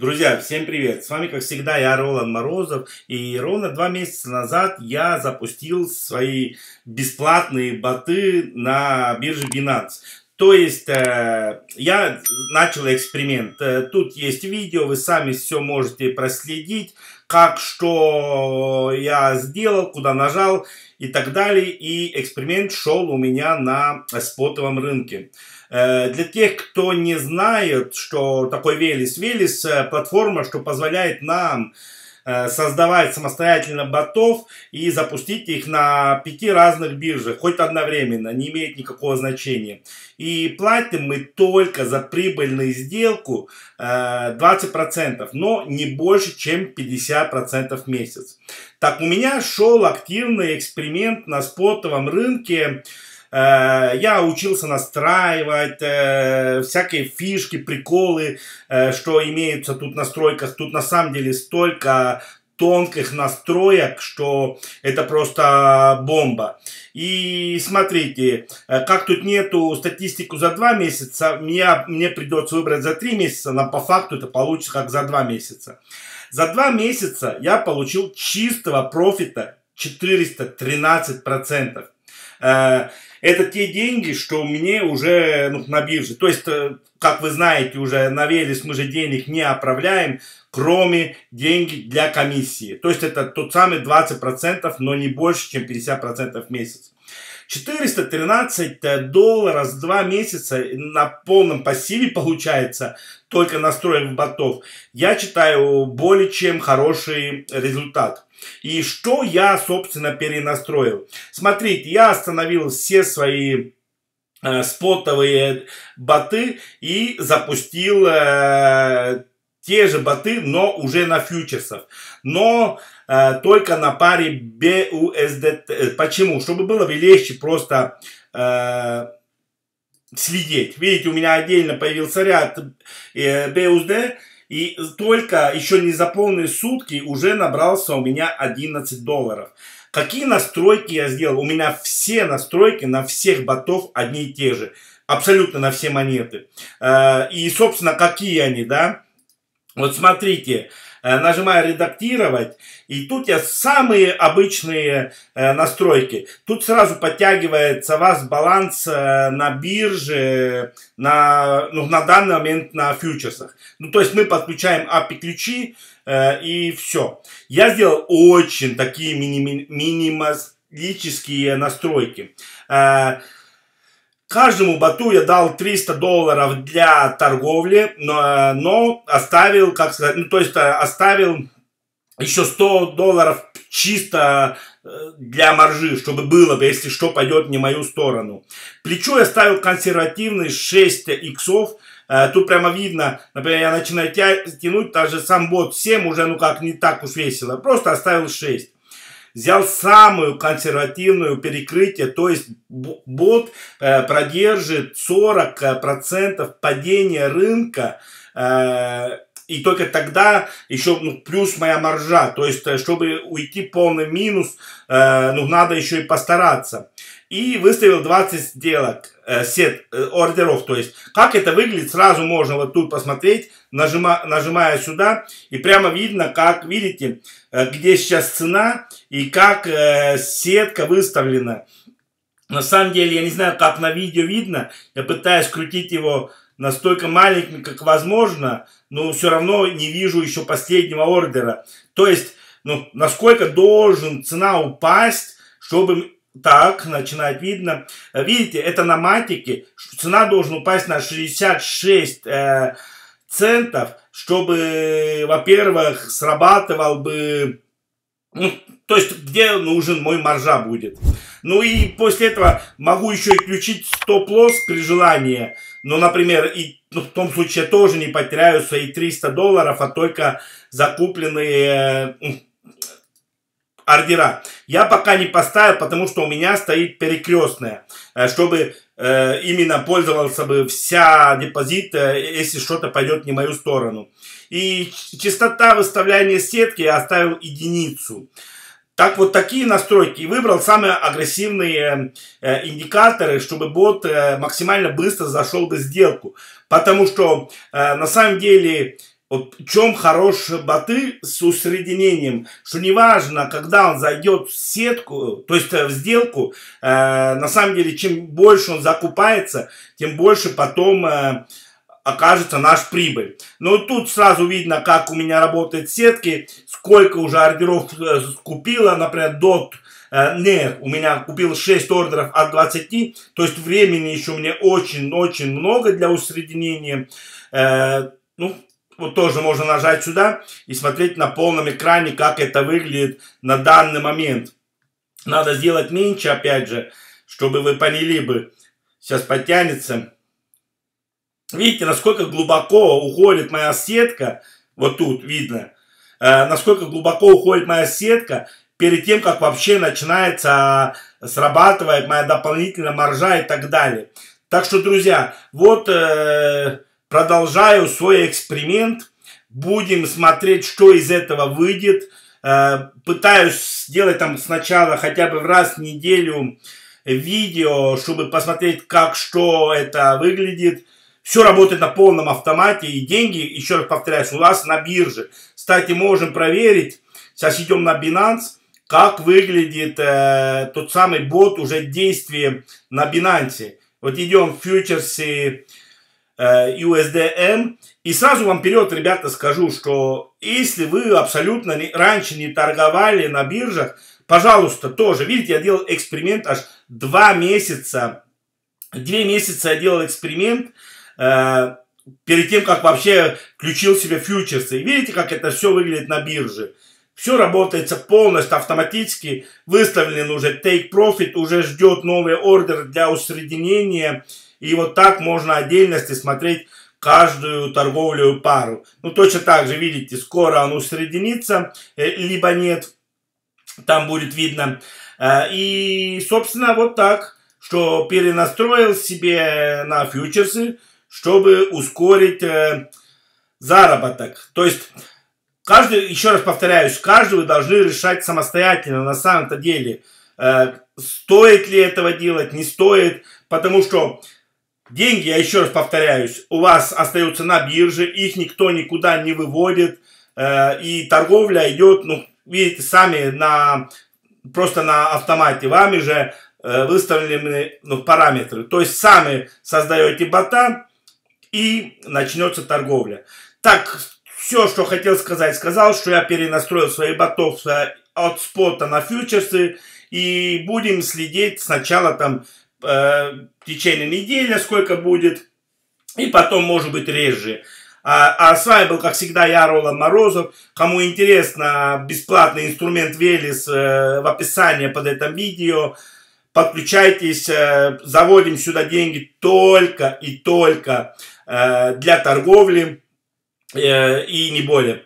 Друзья, всем привет! С вами, как всегда, я Роланд Морозов. И ровно 2 месяца назад я запустил свои бесплатные боты на бирже Binance. То есть я начал эксперимент. Тут есть видео, вы сами все можете проследить, как, что я сделал, куда нажал и так далее. И эксперимент шел у меня на спотовом рынке. Для тех, кто не знает, что такое Велес. Велес – платформа, что позволяет нам создавать самостоятельно ботов и запустить их на 5 разных биржах, хоть одновременно, не имеет никакого значения. И платим мы только за прибыльную сделку 20%, но не больше, чем 50% в месяц. Так, у меня шел активный эксперимент на спотовом рынке. Я учился настраивать всякие фишки, приколы, что имеются тут в настройках. Тут на самом деле столько тонких настроек, что это просто бомба. И смотрите, как тут нету статистику за 2 месяца, мне придется выбрать за 3 месяца, но по факту это получится как за 2 месяца. За 2 месяца я получил чистого профита 413%. Это те деньги, что у меня уже на бирже. То есть, как вы знаете, уже на Велес мы же денег не отправляем, кроме денег для комиссии. То есть, это тот самый 20%, но не больше, чем 50% в месяц. 413 долларов за 2 месяца на полном пассиве получается, только настроив ботов. Я считаю, более чем хороший результат. И что я, собственно, перенастроил? Смотрите, я остановил все свои спотовые боты и запустил те же боты, но уже на фьючерсах. Но только на паре BUSD. Почему? Чтобы было легче просто следить. Видите, у меня отдельно появился ряд BUSD. И только еще не за полные сутки уже набрался у меня 11 долларов. Какие настройки я сделал? У меня все настройки на всех ботов одни и те же. Абсолютно на все монеты. И, собственно, какие они, да? Вот смотрите, нажимаю «Редактировать», и тут я самые обычные настройки. Тут сразу подтягивается ваш баланс на бирже, на данный момент на фьючерсах. Ну, то есть мы подключаем API-ключи и все. Я сделал очень такие минималистические настройки. Каждому боту я дал 300 долларов для торговли, но оставил, как сказать, ну, то есть оставил еще 100 долларов чисто для маржи, чтобы было бы, если что пойдет не в мою сторону. Плечо я ставил консервативный 6 иксов. Тут прямо видно, например, я начинаю тянуть, даже сам бот 7 уже, ну как, не так уж весело. Просто оставил 6. Взял самую консервативную перекрытие, то есть бот продержит 40% падения рынка, и только тогда еще плюс моя маржа, то есть чтобы уйти в полный минус, надо еще и постараться. И выставил 20 сделок, сет ордеров, то есть как это выглядит, сразу можно вот тут посмотреть, нажимая сюда, и прямо видно, как видите, где сейчас цена и как сетка выставлена. На самом деле, я не знаю, как на видео видно, я пытаюсь крутить его настолько маленьким, как возможно, но все равно не вижу еще последнего ордера. То есть, насколько должен цена упасть, чтобы... Так, начинает видно. Видите, это на матике. Цена должна упасть на 66 центов, чтобы, во-первых, срабатывал бы... то есть, где нужен мой маржа будет. Ну и после этого могу еще и включить стоп-лосс при желании. Но, например, в том случае я тоже не потеряю свои 300 долларов, а только закупленные... ордера. Я пока не поставил, потому что у меня стоит перекрестная, чтобы именно пользовался бы вся депозит, если что-то пойдет не в мою сторону. И частота выставления сетки я оставил 1. Так вот такие настройки. И выбрал самые агрессивные индикаторы, чтобы бот максимально быстро зашел бы в сделку. Потому что на самом деле Вот в чем хорошие боты с усреднением, что неважно, когда он зайдет в сетку, то есть в сделку, на самом деле, чем больше он закупается, тем больше потом окажется наша прибыль. Но тут сразу видно, как у меня работают сетки, сколько уже ордеров купила, например, ДОТ. НЕР у меня купил 6 ордеров от 20, то есть времени еще мне очень-очень много для усреднения. Ну, вот тоже можно нажать сюда и смотреть на полном экране, как это выглядит на данный момент. Надо сделать меньше, опять же, чтобы вы поняли бы. Сейчас подтянется. Видите, насколько глубоко уходит моя сетка, вот тут видно, насколько глубоко уходит моя сетка, перед тем, как вообще начинается срабатывать моя дополнительная маржа и так далее. Так что, друзья, вот продолжаю свой эксперимент. Будем смотреть, что из этого выйдет. Пытаюсь сделать там сначала хотя бы раз в неделю видео, чтобы посмотреть, как, что это выглядит. Все работает на полном автомате. И деньги, еще раз повторяюсь, у вас на бирже. Кстати, можем проверить. Сейчас идем на Binance. Как выглядит тот самый бот уже действие на Binance. Вот идем в фьючерсы USDM. И сразу вам вперед, ребята, скажу, что если вы абсолютно раньше не торговали на биржах, пожалуйста, тоже. Видите, я делал эксперимент аж 2 месяца. 2 месяца я делал эксперимент перед тем, как вообще включил себе фьючерсы. И видите, как это все выглядит на бирже. Все работает полностью автоматически, выставлен уже take profit, уже ждет новый ордер для усреднения. И вот так можно отдельности смотреть каждую торговую пару. Ну точно так же, видите, скоро он усреднится, либо нет, там будет видно. И собственно вот так, что перенастроил себе на фьючерсы, чтобы ускорить заработок. То есть... Каждый, еще раз повторяюсь, каждый вы должны решать самостоятельно на самом-то деле, стоит ли этого делать, не стоит, потому что деньги, я еще раз повторяюсь, у вас остаются на бирже, их никто никуда не выводит, и торговля идет, ну, видите, сами просто на автомате, вами же выставлены параметры, то есть сами создаете бота и начнется торговля. Так, все, что хотел сказать, сказал, что я перенастроил свои ботов от спота на фьючерсы. И будем следить сначала там в течение недели, сколько будет. И потом, может быть, реже. А с вами был, как всегда, я, Роланд Морозов. Кому интересно, бесплатный инструмент Велес в описании под этим видео. Подключайтесь, заводим сюда деньги только и только для торговли. И не более.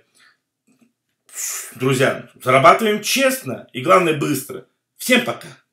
Друзья, зарабатываем честно и, главное, быстро. Всем пока!